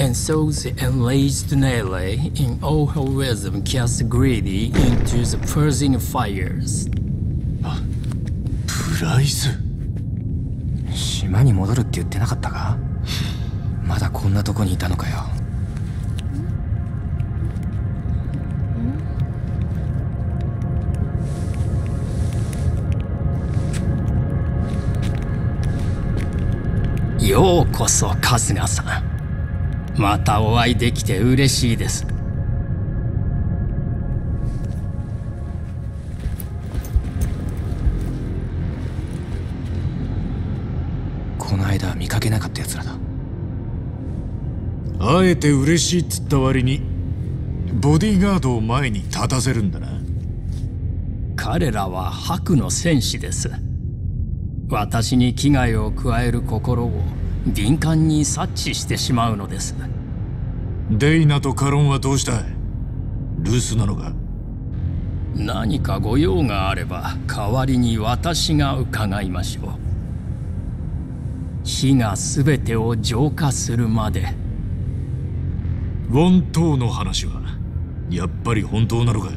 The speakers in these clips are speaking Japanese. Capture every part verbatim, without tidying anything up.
And so the enraged Nele, in all her wisdom, cast Greedy into the Persian fires. ブライス、島に戻るって言ってなかったか？まだこんなとこにいたのかよ。ようこそ春日さん、またお会いできて嬉しいです。この間見かけなかったやつらだ。あえて嬉しいっつった割にボディーガードを前に立たせるんだな。彼らは白の戦士です。私に危害を加える心を敏感に察知してしまうのです。デイナとカロンはどうした？留守なのか？何かご用があれば代わりに私が伺いましょう。火が全てを浄化するまで。ウォン島の話はやっぱり本当なのか？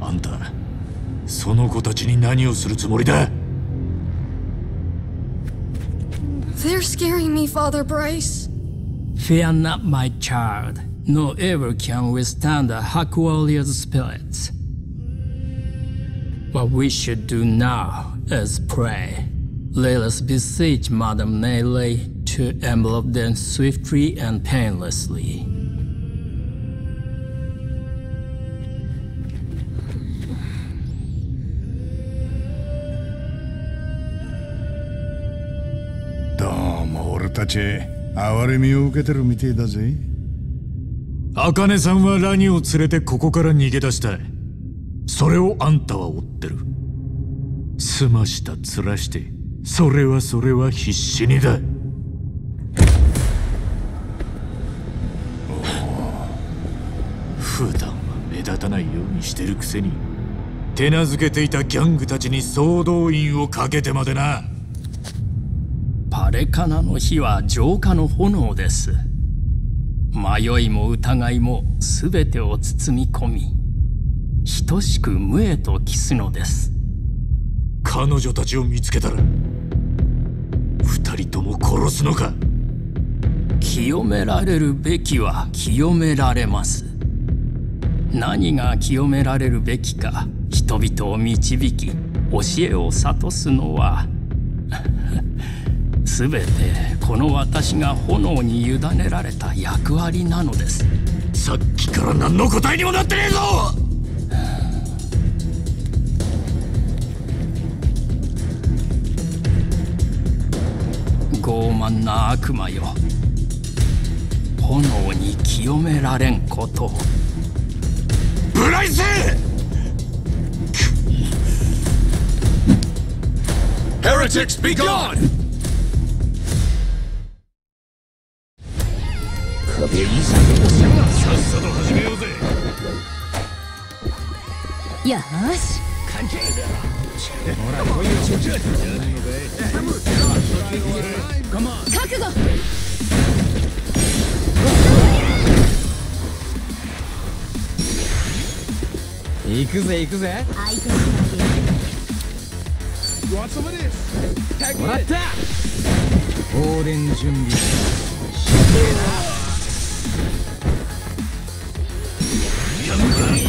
あんた、その子たちに何をするつもりだ？They're scaring me, Father Bryce. Fear not, my child. No evil can withstand a Hawk warrior's spirit. What we should do now is pray. Let us beseech Madame Nele to envelop them swiftly and painlessly.哀れみを受けてるみてえだぜ。茜さんはラニを連れてここから逃げ出したい。それをあんたは追ってる。澄ました面して、それはそれは必死にだ。お普段は目立たないようにしてるくせに、手なずけていたギャングたちに総動員をかけてまでな。パレカナの火は浄化の炎です。迷いも疑いも全てを包み込み、等しく無へと帰すのです。彼女たちを見つけたら二人とも殺すのか？清められるべきは清められます。何が清められるべきか、人々を導き教えを諭すのは全てこの私が炎に委ねられた役割なのです。さっきから何の答えにもなってねえぞ。傲慢な悪魔よ、炎に清められんことを。ブライス！Heretics be gone！さっさと始めようぜ。よし。覚悟。行くぜ行くぜ。もらった。放電準備。してな。Let's see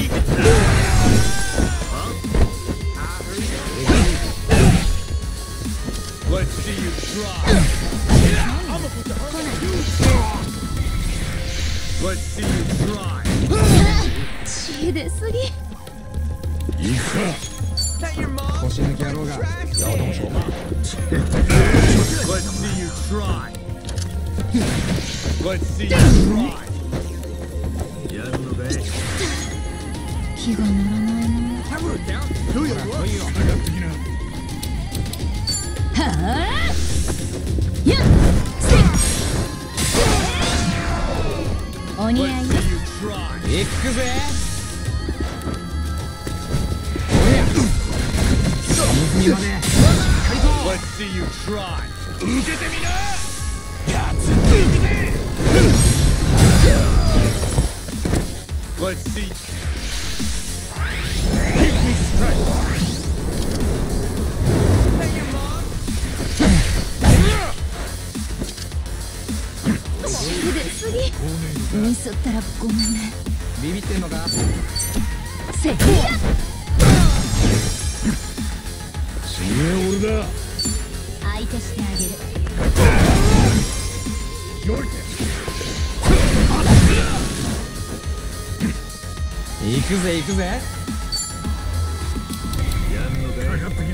you try. I'm gonna put the hurt on you. Let's see you try. That your mom? Let's see you try. Let's see you try.気が乗らないな。はぁ、やっお似合いよ。いくぜ。水にはね、受けてみな。やつ受けて Let's see. Give me strength. Hey, your mom. Come on. すげえ。ミスったらごめんね。ビビってんのか。せっかく。すげえ俺だ。相手してあげる。よい。 行くぜ行くぜ。やんのだ。かかってき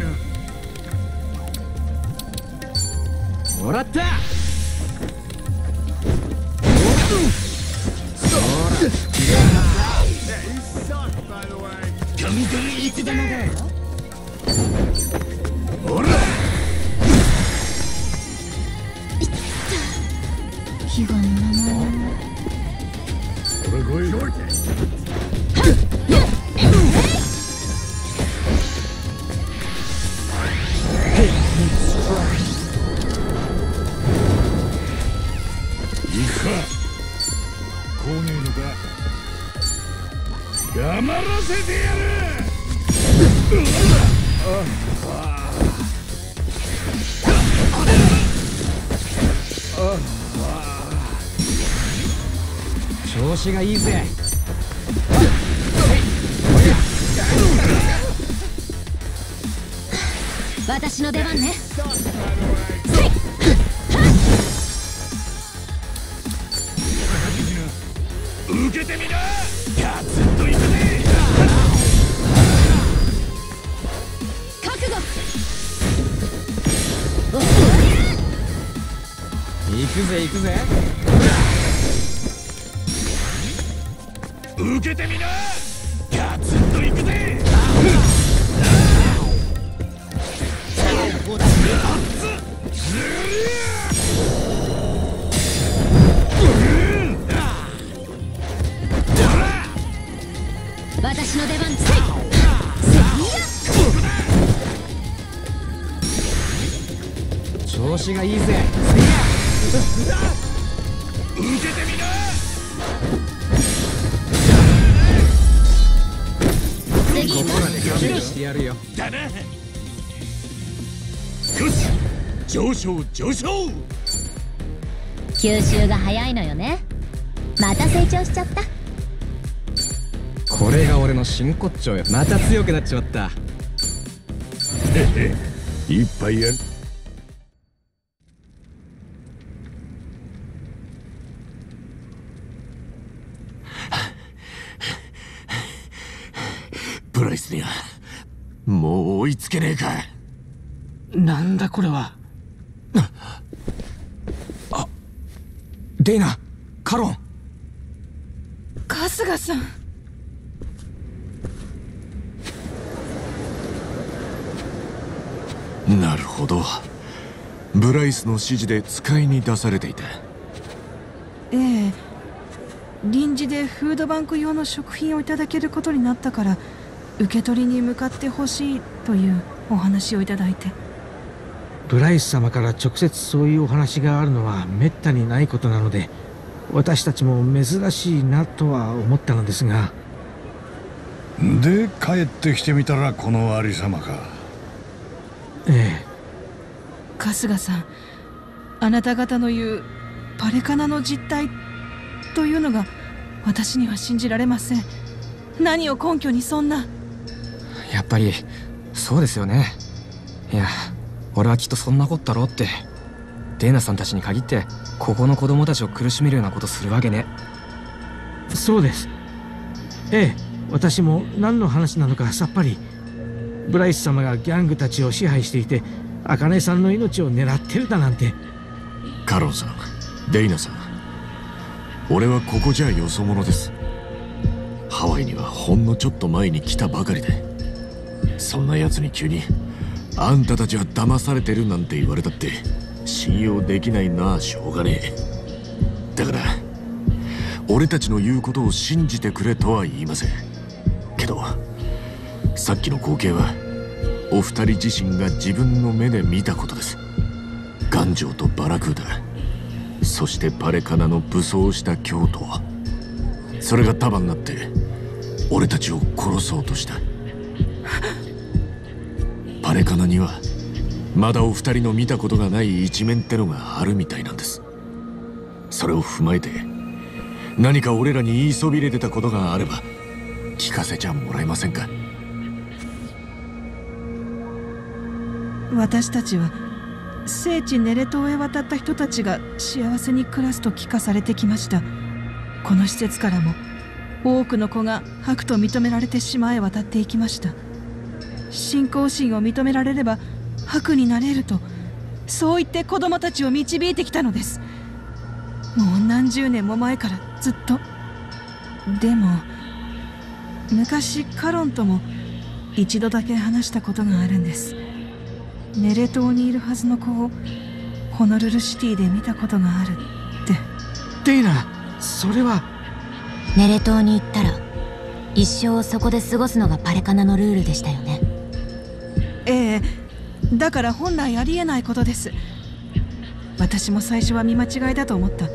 な。もらった。神々言ってたのだよ。ほら。気が長い。これ来い。 黙らせてやる。調子がいいぜ。私の出番ね。受けてみな。ガツッといくぜ。 行くぜ行くぜ。受けてみな。ガツッと行くぜ。私の出番。調子がいいぜ。 受けてみな。次も披露してやるよ。だな。よし、上昇上昇。吸収が早いのよね。また成長しちゃった。これが俺の真骨頂よ。また強くなっちまった。へへ、いっぱいやる。 ブライスにはもう追いつけねえか。なんだこれは。あ、デイナ、カロン、春日さん。なるほど、ブライスの指示で使いに出されていた。ええ、臨時でフードバンク用の食品をいただけることになったから、 受け取りに向かってほしいというお話をいただいて。ブライス様から直接そういうお話があるのはめったにないことなので、私たちも珍しいなとは思ったのですが。で帰ってきてみたらこのありさまか。ええ、春日さん、あなた方の言うパレカナの実態というのが私には信じられません。何を根拠にそんな。 やっぱりそうですよね。いや、俺はきっとそんなことだろうって。デーナさんたちに限ってここの子供たちを苦しめるようなことするわけね。そうです。ええ、私も何の話なのかさっぱり。ブライス様がギャングたちを支配していて、茜さんの命を狙ってるだなんて。カロンさん、デイナさん、俺はここじゃよそ者です。ハワイにはほんのちょっと前に来たばかりで。 そんなやつに急に「あんたたちは騙されてる」なんて言われたって信用できないな。しょうがねえ。だから俺たちの言うことを信じてくれとは言いませんけど、さっきの光景はお二人自身が自分の目で見たことです。頑丈とバラクーダ、そしてパレカナの武装した教徒、それが束になって俺たちを殺そうとした。パレカナにはまだお二人の見たことがない一面ってのがあるみたいなんです。それを踏まえて何か俺らに言いそびれてたことがあれば聞かせちゃもらえませんか。私たちは聖地ネレ島へ渡った人たちが幸せに暮らすと聞かされてきました。この施設からも多くの子が悪と認められて島へ渡っていきました。信仰心を認められれば悪になれると、そう言って子供たちを導いてきたのです。もう何十年も前からずっと。でも昔カロンとも一度だけ話したことがあるんです。ネレ島にいるはずの子をホノルルシティで見たことがあるって。デイナ、それは。ネレ島に行ったら一生をそこで過ごすのがパレカナのルールでしたよね。ええ、だから本来ありえないことです。私も最初は見間違いだと思った。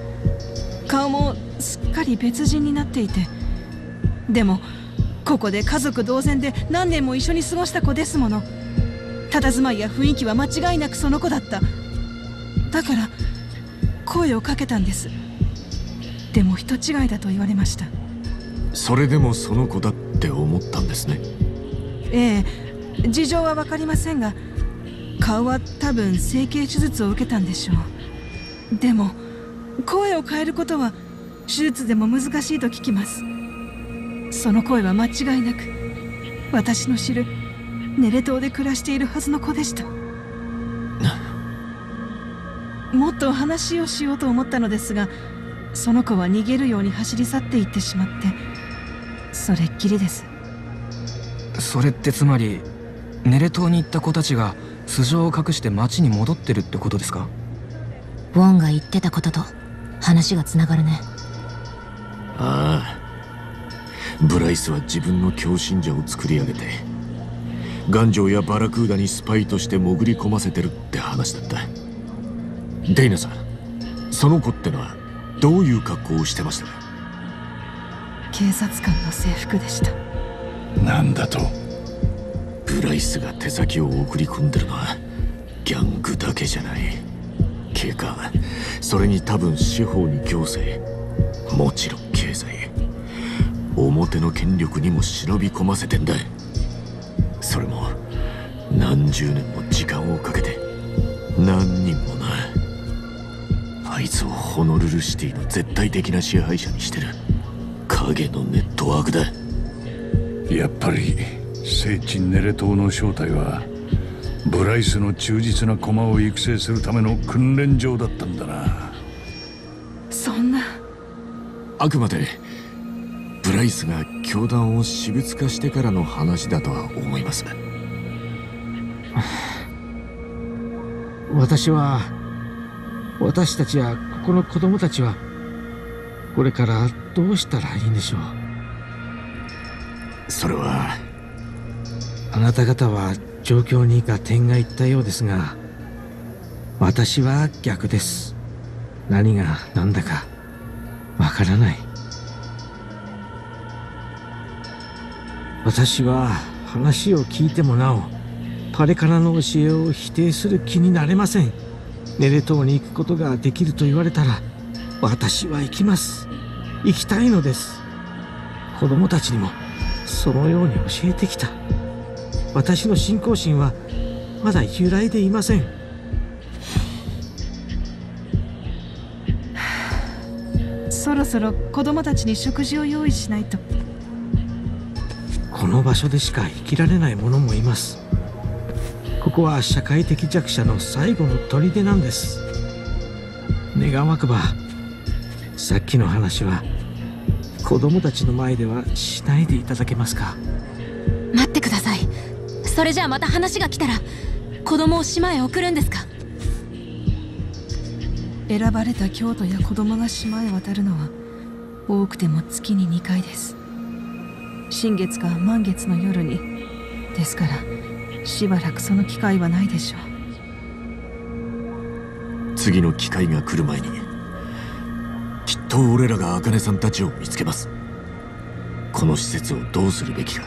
顔もすっかり別人になっていて。でもここで家族同然で何年も一緒に過ごした子ですもの。佇まいや雰囲気は間違いなくその子だった。だから声をかけたんです。でも人違いだと言われました。それでもその子だって思ったんですね。ええ、事情は分かりませんが顔は多分整形手術を受けたんでしょう。でも声を変えることは手術でも難しいと聞きます。その声は間違いなく私の知るネレ島で暮らしているはずの子でした。もっと話をしようと思ったのですが、その子は逃げるように走り去っていってしまって、それっきりです。それってつまりネレ島に行った子たちが素性を隠して町に戻ってるってことですか？ウォンが言ってたことと話がつながるね。ああ、ブライスは自分の狂信者を作り上げて頑丈やバラクーダにスパイとして潜り込ませてるって話だった。デイナさん、その子ってのはどういう格好をしてましたか？警察官の制服でした。なんだと？ブライスが手先を送り込んでるのはギャングだけじゃない。警官、それに多分司法に行政、もちろん経済、表の権力にも忍び込ませてんだ。それも何十年も時間をかけて、何人もな。あいつをホノルルシティの絶対的な支配者にしてる影のネットワークだ。やっぱり聖地ネレ島の正体はブライスの忠実な駒を育成するための訓練場だったんだな。そんな。あくまでブライスが教団を私物化してからの話だとは思います。私は、私たちやここの子供たちはこれからどうしたらいいんでしょう。それは。あなた方は状況に合点がいったようですが、私は逆です。何が何だかわからない。私は話を聞いてもなおパレカナの教えを否定する気になれません。ネレ島に行くことができると言われたら私は行きます。行きたいのです。子供たちにもそのように教えてきた。私の信仰心はまだ揺らいでいません。そろそろ子供たちに食事を用意しないと。この場所でしか生きられない者もいます。ここは社会的弱者の最後の砦なんです。願わくばさっきの話は子供たちの前ではしないでいただけますか？待ってください。それじゃあまた話が来たら子供を島へ送るんですか？選ばれた教徒や子供が島へ渡るのは多くても月ににかいです。新月か満月の夜に。ですからしばらくその機会はないでしょう。次の機会が来る前にきっと俺らが茜さんたちを見つけます。この施設をどうするべきか、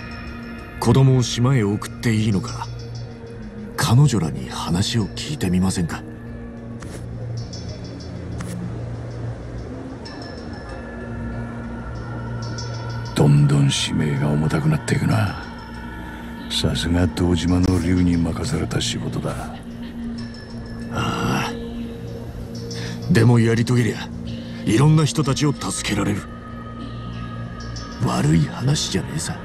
子供を島へ送っていいのか、彼女らに話を聞いてみませんか。どんどん使命が重たくなっていくな。さすが堂島の竜に任された仕事だ。ああ、でもやり遂げりゃいろんな人たちを助けられる。悪い話じゃねえさ。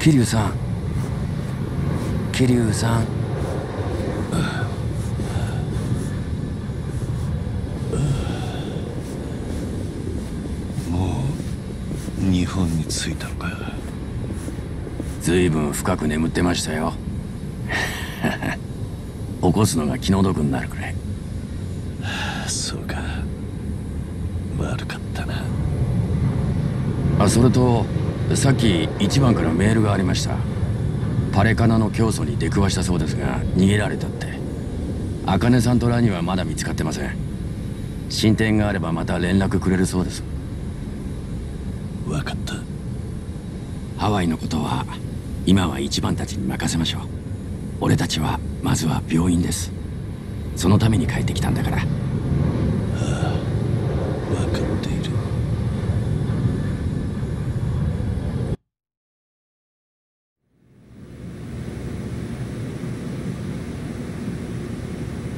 桐生さん、桐生さん、もう日本に着いたのか。ずいぶん深く眠ってましたよ起こすのが気の毒になるくらい。そうか、悪かったなあ。それとさっき一番からメールがありました。パレカナの教祖に出くわしたそうですが、逃げられたって。茜さんとラニはまだ見つかってません。進展があればまた連絡くれるそうです。分かった。ハワイのことは今は一番たちに任せましょう。俺たちはまずは病院です。そのために帰ってきたんだから。ああ、分かっている。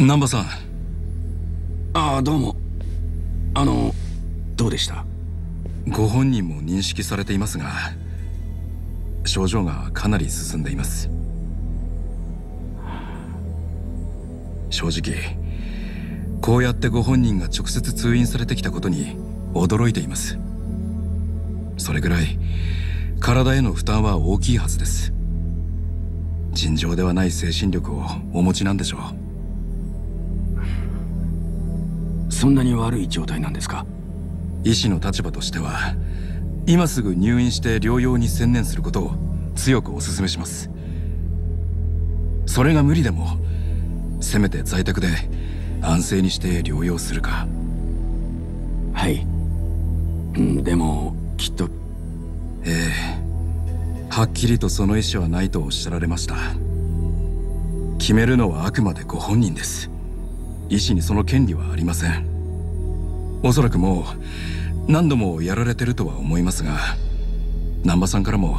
難波さん。ああ、どうも。あの、どうでした？ご本人も認識されていますが、症状がかなり進んでいます。正直こうやってご本人が直接通院されてきたことに驚いています。それぐらい体への負担は大きいはずです。尋常ではない精神力をお持ちなんでしょう。そんなに悪い状態なんですか？医師の立場としては、今すぐ入院して療養に専念することを強くお勧めします。それが無理でも、せめて在宅で安静にして療養するか。はい、うん、でもきっと。ええ、はっきりとその意思はないとおっしゃられました。決めるのはあくまでご本人です。医師にその権利はありません。おそらくもう何度もやられてるとは思いますが、難波さんからも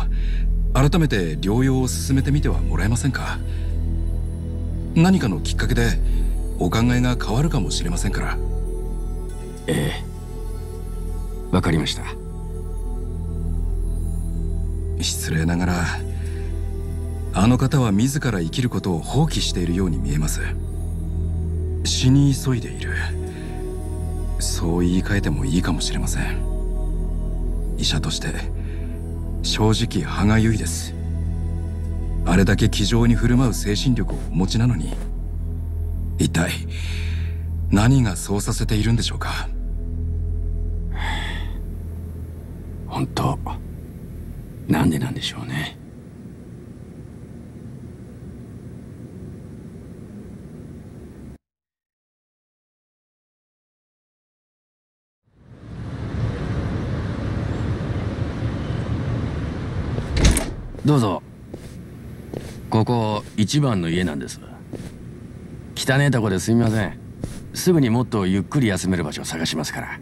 改めて療養を進めてみてはもらえませんか。何かのきっかけでお考えが変わるかもしれませんから。ええ、わかりました。失礼ながらあの方は自ら生きることを放棄しているように見えます。死に急いでいる、そう言い換えてもいいかもしれません。医者として正直歯がゆいです。あれだけ気丈に振る舞う精神力をお持ちなのに、一体何がそうさせているんでしょうか。本当なんでなんでしょうね。どうぞ。ここ一番の家なんです。汚えとこですみません。すぐにもっとゆっくり休める場所を探しますから。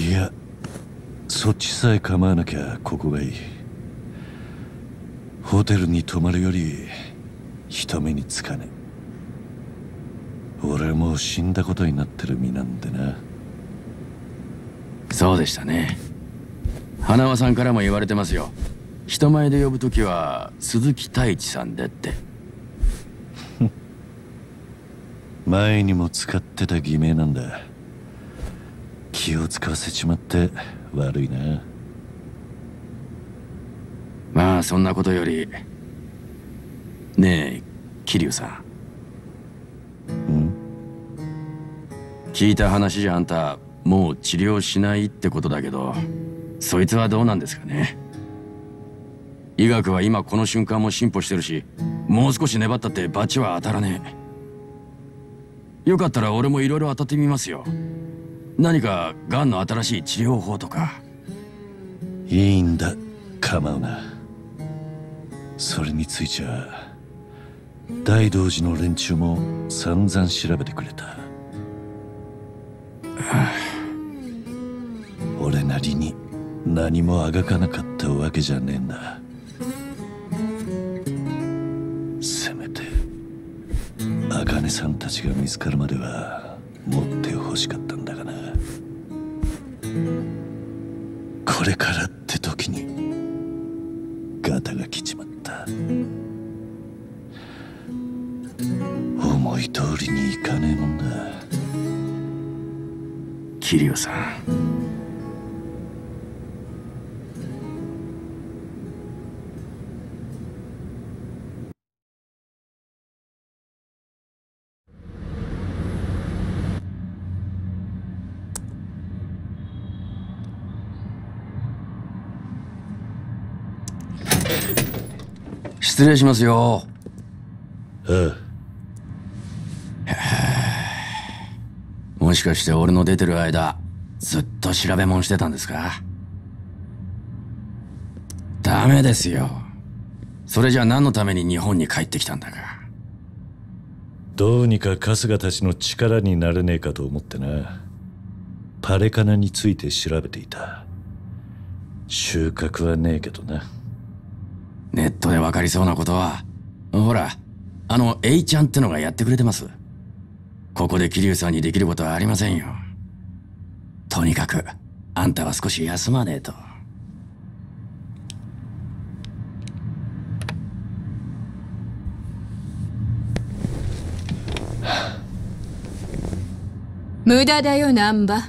いや、そっちさえ構わなきゃここがいい。ホテルに泊まるより人目につかねえ。俺もう死んだことになってる身なんでな。そうでしたね。花輪さんからも言われてますよ。人前で呼ぶときは鈴木太一さんでって前にも使ってた偽名なんだ。気を使わせちまって悪いな。まあそんなことより、ねえ桐生さん、うん、聞いた話じゃあんたもう治療しないってことだけど、そいつはどうなんですかね。医学は今この瞬間も進歩してるし、もう少し粘ったってバチは当たらねえ。よかったら俺もいろいろ当たってみますよ。何かがんの新しい治療法とか。いいんだ、構うな。それについちゃ大道寺の連中も散々調べてくれた。俺なりに何もあがかなかったわけじゃねえんだ。せめて茜さんたちが見つかるまでは持ってほしかったんだがな。これからって時にガタが来ちまった。思い通りにいかねえもんだ。桐生さん、失礼しますよ。ああ。もしかして俺の出てる間ずっと調べ物してたんですか？ダメですよ。それじゃ何のために日本に帰ってきたんだか。どうにか春日たちの力になれねえかと思ってな。パレカナについて調べていた。収穫はねえけどな。ネットで分かりそうなことはほら、あの A ちゃんってのがやってくれてます。ここで桐生さんにできることはありませんよ。とにかくあんたは少し休まねえと。無駄だよ難波。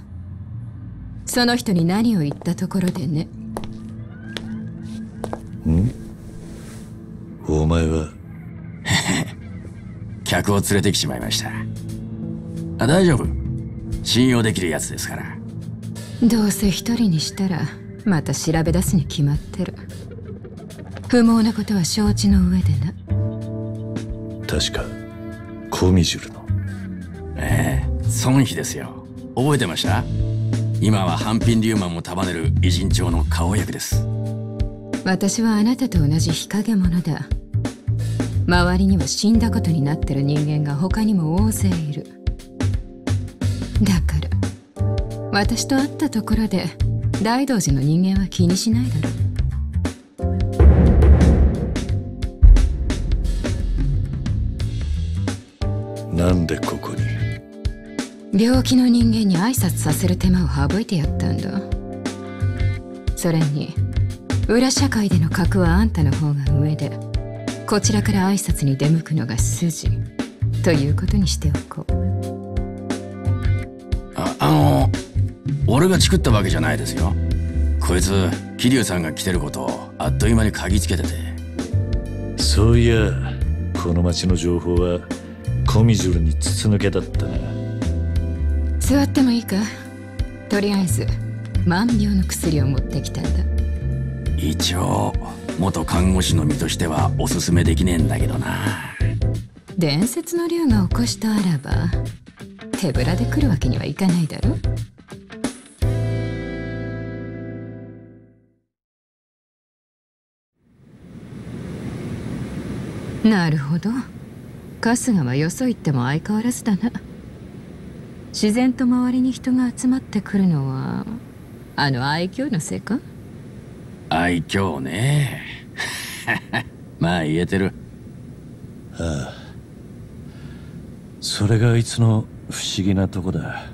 その人に何を言ったところでね。ん？お前は客を連れてきちまいました。あ、大丈夫、信用できるやつですから。どうせ一人にしたらまた調べ出すに決まってる。不毛なことは承知の上でな。確かコミジュルのええ孫妃ですよ。覚えてました？今はハンピンリウマンも束ねる偉人長の顔役です。私はあなたと同じ日陰者だ。周りには死んだことになってる人間が他にも大勢いる。だから私と会ったところで大道寺の人間は気にしないだろう。なんでここに？病気の人間に挨拶させる手間を省いてやったんだ。それに裏社会での格はあんたの方が上で、こちらから挨拶に出向くのが筋ということにしておこう。あ、あの俺がチクったわけじゃないですよ。こいつ桐生さんが来てることをあっという間に嗅ぎつけてて。そういやこの町の情報はコミジュルに筒抜けだったな。座ってもいいか？とりあえず万病の薬を持ってきたんだ。一応元看護師の身としてはおすすめできねえんだけどな。伝説の竜が起こしたあらば手ぶらで来るわけにはいかないだろ。なるほど、春日はよそ行っても相変わらずだな。自然と周りに人が集まってくるのはあの愛嬌のせいか？愛嬌ねまあ言えてる。ああ、それがあいつの不思議なとこだ。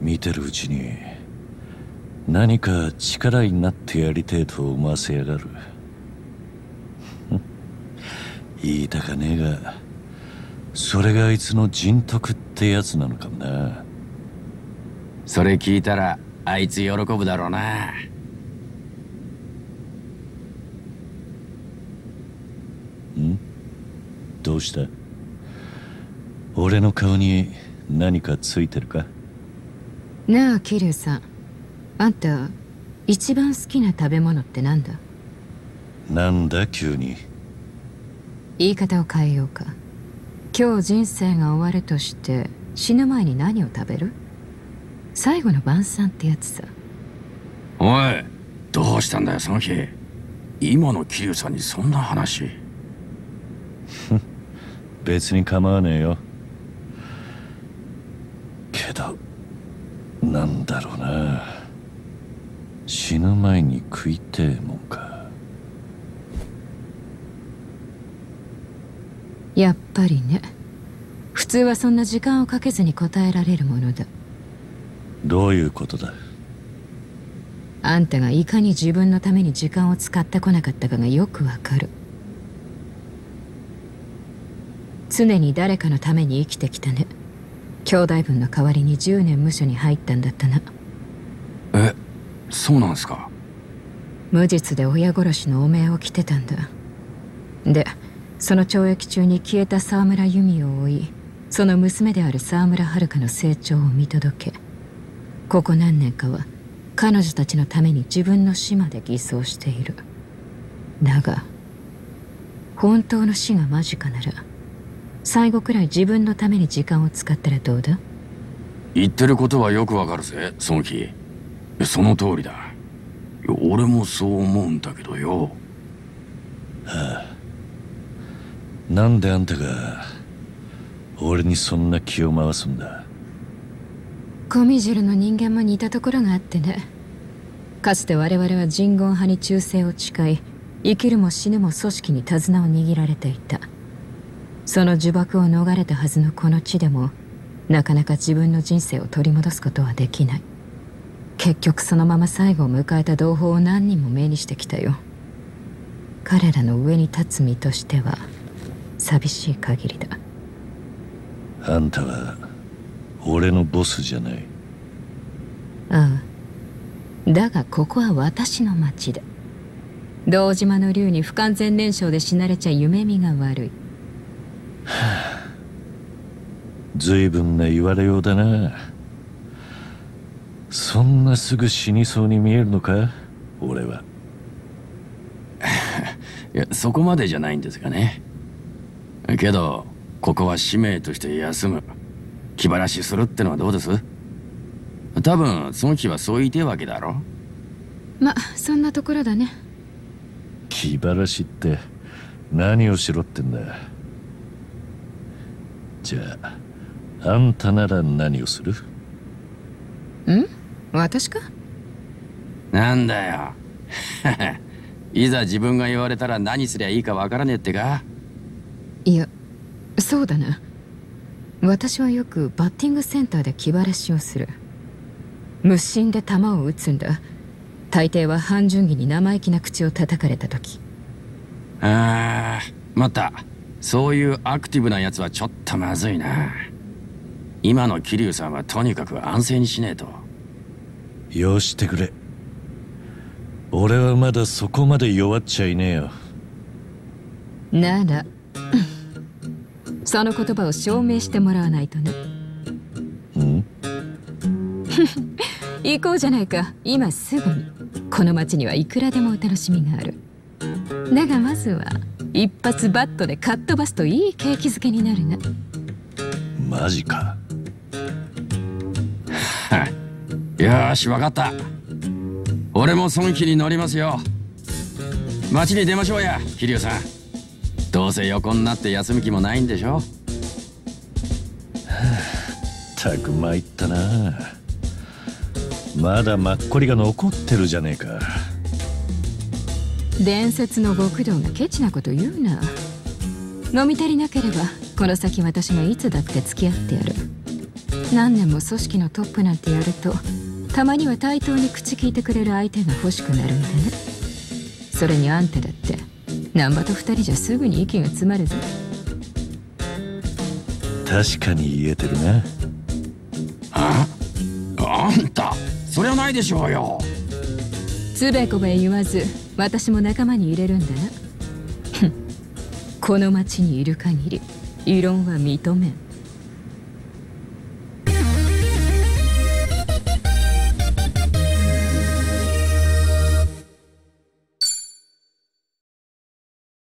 見てるうちに何か力になってやりてえと思わせやがる言いたかねえが、それがあいつの人徳ってやつなのかもな。それ聞いたらあいつ喜ぶだろうな。ん？どうした？俺の顔に何かついてるか？なあ、キリュウさん。あんた、一番好きな食べ物ってなんだ？なんだ急に。言い方を変えようか。今日人生が終わるとして、死ぬ前に何を食べる？最後の晩餐ってやつさ。おい、どうしたんだよ、その日。今のキリュウさんにそんな話。別に構わねえよ。けど、なんだろうな。死ぬ前に食いてえもんか。やっぱりね。普通はそんな時間をかけずに答えられるものだ。どういうことだ？あんたがいかに自分のために時間を使ってこなかったかがよくわかる。常に誰かのために生きてきたね。兄弟分の代わりにじゅうねん無所に入ったんだったな。え、そうなんすか？無実で親殺しの汚名を着てたんだ。で、その懲役中に消えた沢村由美を追い、その娘である沢村遥の成長を見届け、ここ何年かは彼女たちのために自分の死まで偽装している。だが、本当の死が間近なら、最後くらい自分のために時間を使ったらどうだ？言ってることはよくわかるぜ、その日。その通りだ。俺もそう思うんだけどよ。はあ、なんであんたが俺にそんな気を回すんだ？コミジュルの人間も似たところがあってね。かつて我々は人言派に忠誠を誓い、生きるも死ぬも組織に手綱を握られていた。その呪縛を逃れたはずのこの地でも、なかなか自分の人生を取り戻すことはできない。結局そのまま最後を迎えた同胞を何人も目にしてきたよ。彼らの上に立つ身としては寂しい限りだ。あんたは俺のボスじゃない。ああ、だがここは私の町だ。堂島の竜に不完全燃焼で死なれちゃ夢見が悪い。はあ、随分な言われようだな。そんなすぐ死にそうに見えるのか、俺は。いや、そこまでじゃないんですがね。けどここは使命として休む、気晴らしするってのはどうです？多分その日はそう言いてえわけだろ。ま、そんなところだね。気晴らしって何をしろってんだ？じゃあ、あんたなら何をする？ん？私か？なんだよ。いざ自分が言われたら何すりゃいいかわからねえってか？いや、そうだな。私はよくバッティングセンターで気晴らしをする。無心で球を打つんだ。大抵は半純義に生意気な口を叩かれた時。ああ、また。そういうアクティブなやつはちょっとまずいな。今の桐生さんはとにかく安静にしねえと。よしてくれ。俺はまだそこまで弱っちゃいねえよ。なら、その言葉を証明してもらわないとね。ん？行こうじゃないか、今すぐに。この町にはいくらでもお楽しみがある。だがまずは一発バットでかっ飛ばすといい景気づけになるな。マジか。よし、わかった。俺もその気に乗りますよ。街に出ましょうや、桐生さん。どうせ横になって休む気もないんでしょ。たくまいったな。まだマッコリが残ってるじゃねえか。伝説の極道がケチなこと言うな。飲み足りなければこの先私がいつだって付き合ってやる。何年も組織のトップなんてやると、たまには対等に口聞いてくれる相手が欲しくなるんでね。それにあんただって難波と二人じゃすぐに息が詰まるぞ。確かに言えてるな。ああんた、そりゃないでしょうよ。つべこべ言わず私も仲間に入れるんだな。この町にいる限り異論は認めん。